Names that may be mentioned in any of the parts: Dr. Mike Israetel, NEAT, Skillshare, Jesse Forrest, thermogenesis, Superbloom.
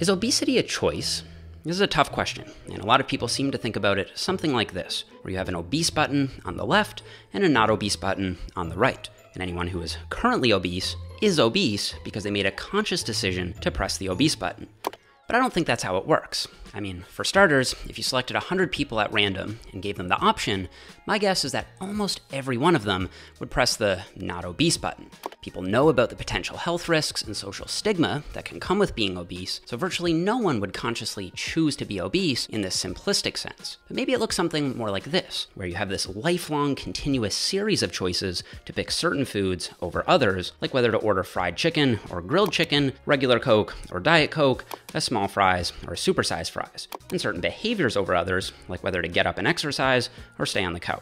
Is obesity a choice? This is a tough question, and a lot of people seem to think about it something like this, where you have an obese button on the left and a not obese button on the right. And anyone who is currently obese is obese because they made a conscious decision to press the obese button. But I don't think that's how it works. I mean, for starters, if you selected 100 people at random and gave them the option, my guess is that almost every one of them would press the not obese button. People know about the potential health risks and social stigma that can come with being obese, so virtually no one would consciously choose to be obese in this simplistic sense. But maybe it looks something more like this, where you have this lifelong, continuous series of choices to pick certain foods over others, like whether to order fried chicken or grilled chicken, regular Coke or Diet Coke, a small fries or supersized fries, and certain behaviors over others, like whether to get up and exercise or stay on the couch.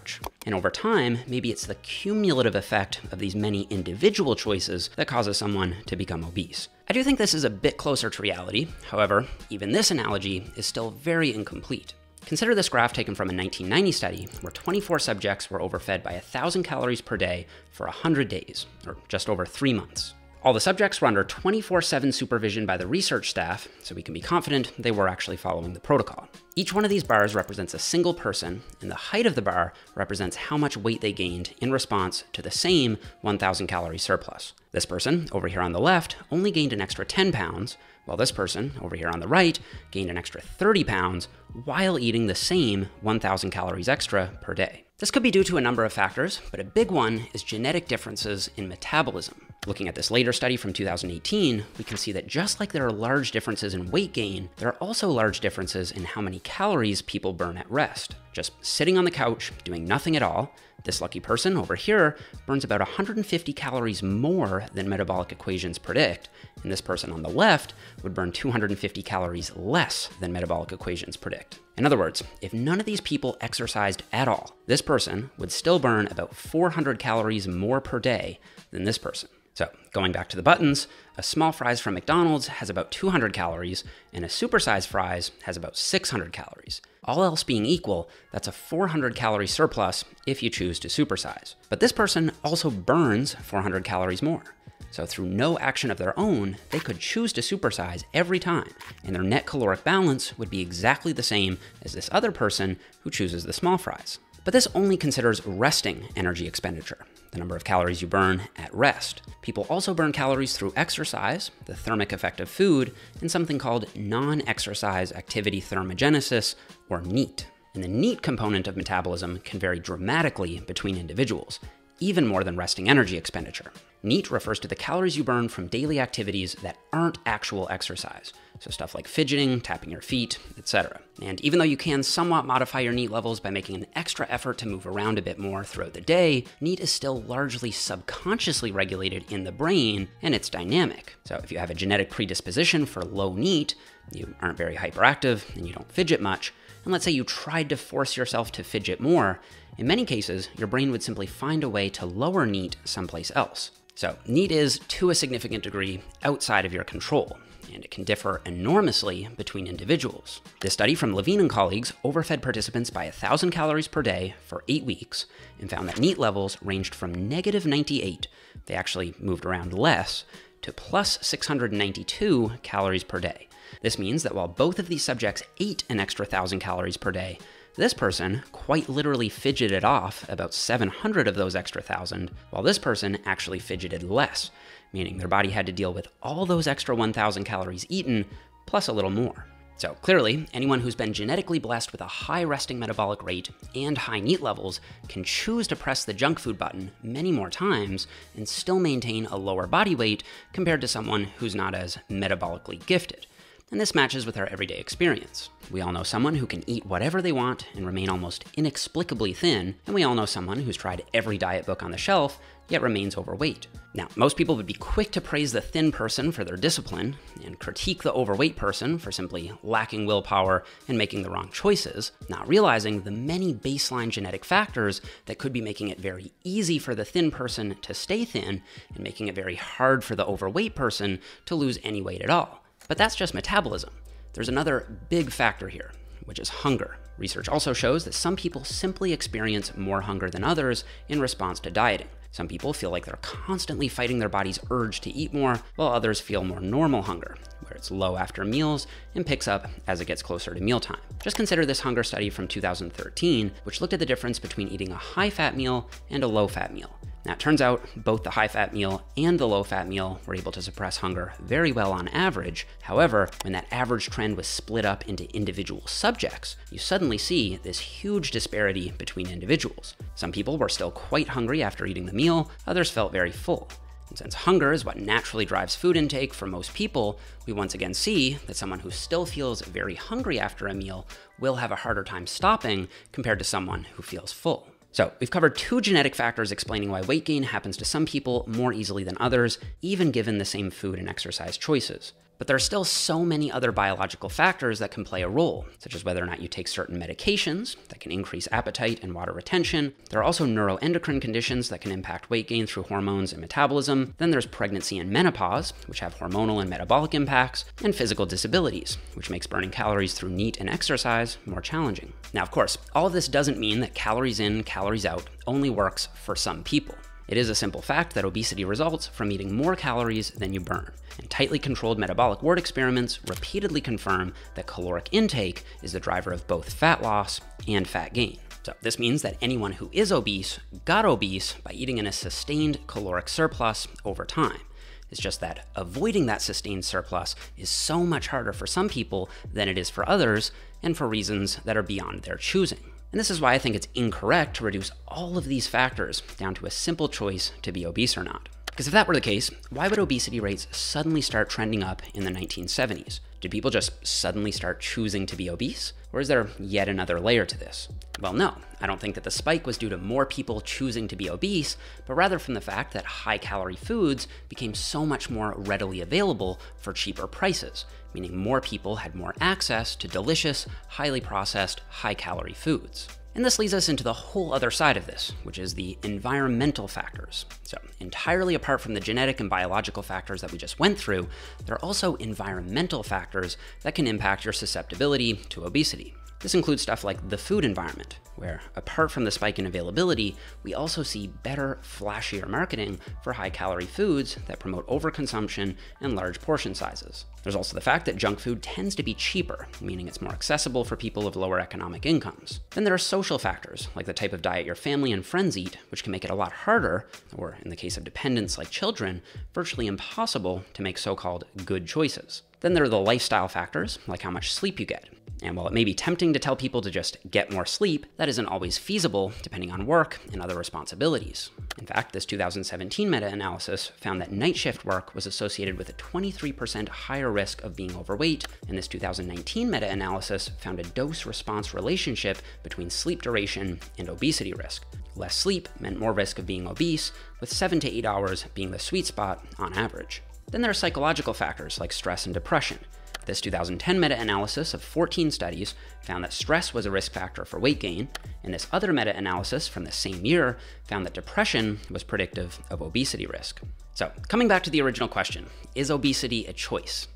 And over time, maybe it's the cumulative effect of these many individual choices that causes someone to become obese. I do think this is a bit closer to reality. However, even this analogy is still very incomplete. Consider this graph taken from a 1990 study where 24 subjects were overfed by 1,000 calories per day for 100 days, or just over 3 months. All the subjects were under 24/7 supervision by the research staff, so we can be confident they were actually following the protocol. Each one of these bars represents a single person, and the height of the bar represents how much weight they gained in response to the same 1,000 calorie surplus. This person over here on the left only gained an extra 10 pounds, while this person over here on the right gained an extra 30 pounds while eating the same 1,000 calories extra per day. This could be due to a number of factors, but a big one is genetic differences in metabolism. Looking at this later study from 2018, we can see that just like there are large differences in weight gain, there are also large differences in how many calories people burn at rest. Just sitting on the couch, doing nothing at all, this lucky person over here burns about 150 calories more than metabolic equations predict, and this person on the left would burn 250 calories less than metabolic equations predict. In other words, if none of these people exercised at all, this person would still burn about 400 calories more per day than this person. So going back to the buttons, a small fries from McDonald's has about 200 calories and a supersized fries has about 600 calories. All else being equal, that's a 400 calorie surplus if you choose to supersize. But this person also burns 400 calories more. So through no action of their own, they could choose to supersize every time, and their net caloric balance would be exactly the same as this other person who chooses the small fries. But this only considers resting energy expenditure, the number of calories you burn at rest. People also burn calories through exercise, the thermic effect of food, and something called non-exercise activity thermogenesis, or NEAT. And the NEAT component of metabolism can vary dramatically between individuals, even more than resting energy expenditure. NEAT refers to the calories you burn from daily activities that aren't actual exercise, so stuff like fidgeting, tapping your feet, etc. And even though you can somewhat modify your NEAT levels by making an extra effort to move around a bit more throughout the day, NEAT is still largely subconsciously regulated in the brain, and it's dynamic. So if you have a genetic predisposition for low NEAT, you aren't very hyperactive, and you don't fidget much, and let's say you tried to force yourself to fidget more, in many cases, your brain would simply find a way to lower NEAT someplace else. So NEAT is, to a significant degree, outside of your control, and it can differ enormously between individuals. This study from Levine and colleagues overfed participants by 1,000 calories per day for 8 weeks and found that NEAT levels ranged from -98, they actually moved around less, to plus 692 calories per day. This means that while both of these subjects ate an extra 1,000 calories per day, this person quite literally fidgeted off about 700 of those extra 1,000, while this person actually fidgeted less, meaning their body had to deal with all those extra 1,000 calories eaten, plus a little more. So clearly, anyone who's been genetically blessed with a high resting metabolic rate and high NEAT levels can choose to press the junk food button many more times and still maintain a lower body weight compared to someone who's not as metabolically gifted. And this matches with our everyday experience. We all know someone who can eat whatever they want and remain almost inexplicably thin, and we all know someone who's tried every diet book on the shelf, yet remains overweight. Now, most people would be quick to praise the thin person for their discipline, and critique the overweight person for simply lacking willpower and making the wrong choices, not realizing the many baseline genetic factors that could be making it very easy for the thin person to stay thin, and making it very hard for the overweight person to lose any weight at all. But that's just metabolism. There's another big factor here, which is hunger. Research also shows that some people simply experience more hunger than others in response to dieting. Some people feel like they're constantly fighting their body's urge to eat more, while others feel more normal hunger, where it's low after meals and picks up as it gets closer to mealtime. Just consider this hunger study from 2013, which looked at the difference between eating a high-fat meal and a low-fat meal. Now, it turns out both the high-fat meal and the low-fat meal were able to suppress hunger very well on average. However, when that average trend was split up into individual subjects, you suddenly see this huge disparity between individuals. Some people were still quite hungry after eating the meal, others felt very full. And since hunger is what naturally drives food intake for most people, we once again see that someone who still feels very hungry after a meal will have a harder time stopping compared to someone who feels full. So we've covered two genetic factors explaining why weight gain happens to some people more easily than others, even given the same food and exercise choices. But there are still so many other biological factors that can play a role, such as whether or not you take certain medications that can increase appetite and water retention. There are also neuroendocrine conditions that can impact weight gain through hormones and metabolism. Then there's pregnancy and menopause, which have hormonal and metabolic impacts, and physical disabilities, which makes burning calories through NEAT and exercise more challenging. Now, of course, all of this doesn't mean that calories in, calories out only works for some people. It is a simple fact that obesity results from eating more calories than you burn, and tightly controlled metabolic ward experiments repeatedly confirm that caloric intake is the driver of both fat loss and fat gain. So this means that anyone who is obese got obese by eating in a sustained caloric surplus over time. It's just that avoiding that sustained surplus is so much harder for some people than it is for others, and for reasons that are beyond their choosing. And this is why I think it's incorrect to reduce all of these factors down to a simple choice to be obese or not. Because if that were the case, why would obesity rates suddenly start trending up in the 1970s? Did people just suddenly start choosing to be obese? Or is there yet another layer to this? Well, no, I don't think that the spike was due to more people choosing to be obese, but rather from the fact that high-calorie foods became so much more readily available for cheaper prices, meaning more people had more access to delicious, highly processed, high-calorie foods. And this leads us into the whole other side of this, which is the environmental factors. So entirely apart from the genetic and biological factors that we just went through, there are also environmental factors that can impact your susceptibility to obesity. This includes stuff like the food environment, where apart from the spike in availability, we also see better, flashier marketing for high-calorie foods that promote overconsumption and large portion sizes. There's also the fact that junk food tends to be cheaper, meaning it's more accessible for people of lower economic incomes. Then there are social factors, like the type of diet your family and friends eat, which can make it a lot harder, or in the case of dependents like children, virtually impossible to make so-called good choices. Then there are the lifestyle factors, like how much sleep you get. And while it may be tempting to tell people to just get more sleep, that isn't always feasible depending on work and other responsibilities. In fact, this 2017 meta-analysis found that night shift work was associated with a 23% higher risk of being overweight, and this 2019 meta-analysis found a dose-response relationship between sleep duration and obesity risk. Less sleep meant more risk of being obese, with 7 to 8 hours being the sweet spot on average. Then there are psychological factors like stress and depression. This 2010 meta-analysis of 14 studies found that stress was a risk factor for weight gain, and this other meta-analysis from the same year found that depression was predictive of obesity risk. So coming back to the original question, is obesity a choice?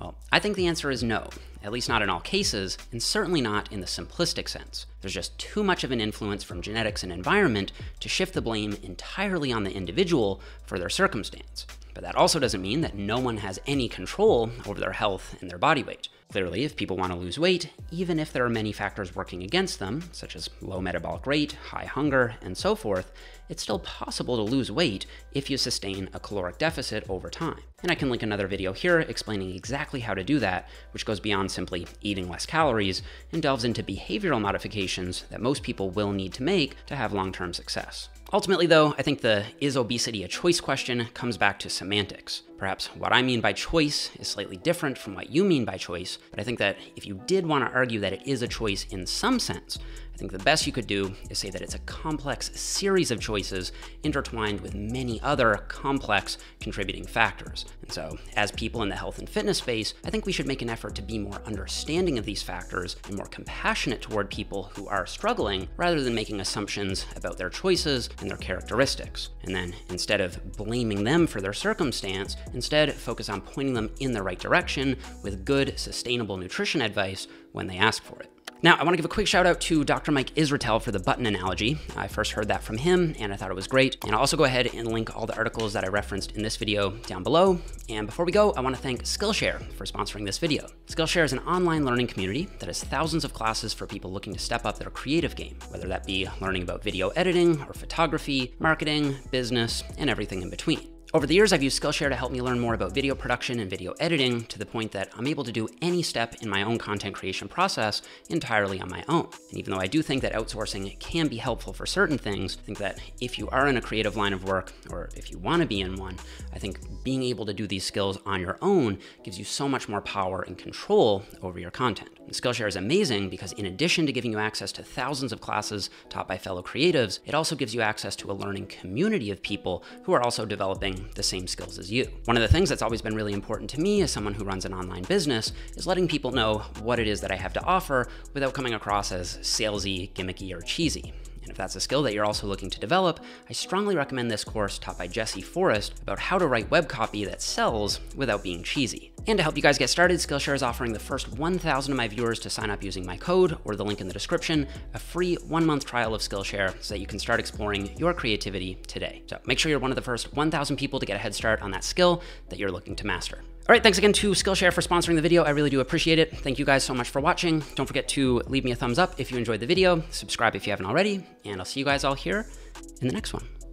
Well, I think the answer is no, at least not in all cases, and certainly not in the simplistic sense. There's just too much of an influence from genetics and environment to shift the blame entirely on the individual for their circumstance. But that also doesn't mean that no one has any control over their health and their body weight. Clearly, if people want to lose weight, even if there are many factors working against them, such as low metabolic rate, high hunger, and so forth, it's still possible to lose weight if you sustain a caloric deficit over time. And I can link another video here explaining exactly how to do that, which goes beyond simply eating less calories and delves into behavioral modifications that most people will need to make to have long-term success. Ultimately though, I think the "is obesity a choice?" question comes back to semantics. Perhaps what I mean by choice is slightly different from what you mean by choice, but I think that if you did want to argue that it is a choice in some sense, I think the best you could do is say that it's a complex series of choices intertwined with many other complex contributing factors. And so, as people in the health and fitness space, I think we should make an effort to be more understanding of these factors and more compassionate toward people who are struggling, rather than making assumptions about their choices and their characteristics. And then, instead of blaming them for their circumstance, instead focus on pointing them in the right direction with good, sustainable nutrition advice when they ask for it. Now, I want to give a quick shout out to Dr. Mike Israetel for the button analogy. I first heard that from him and I thought it was great. And I'll also go ahead and link all the articles that I referenced in this video down below. And before we go, I want to thank Skillshare for sponsoring this video. Skillshare is an online learning community that has thousands of classes for people looking to step up their creative game, whether that be learning about video editing or photography, marketing, business, and everything in between. Over the years, I've used Skillshare to help me learn more about video production and video editing to the point that I'm able to do any step in my own content creation process entirely on my own. And even though I do think that outsourcing can be helpful for certain things, I think that if you are in a creative line of work or if you want to be in one, I think being able to do these skills on your own gives you so much more power and control over your content. And Skillshare is amazing because in addition to giving you access to thousands of classes taught by fellow creatives, it also gives you access to a learning community of people who are also developing the same skills as you. One of the things that's always been really important to me as someone who runs an online business is letting people know what it is that I have to offer without coming across as salesy, gimmicky, or cheesy. And if that's a skill that you're also looking to develop, I strongly recommend this course taught by Jesse Forrest about how to write web copy that sells without being cheesy. And to help you guys get started, Skillshare is offering the first 1,000 of my viewers to sign up using my code or the link in the description, a free 1-month trial of Skillshare so that you can start exploring your creativity today. So make sure you're one of the first 1,000 people to get a head start on that skill that you're looking to master. All right, thanks again to Skillshare for sponsoring the video. I really do appreciate it. Thank you guys so much for watching. Don't forget to leave me a thumbs up if you enjoyed the video, subscribe if you haven't already, and I'll see you guys all here in the next one.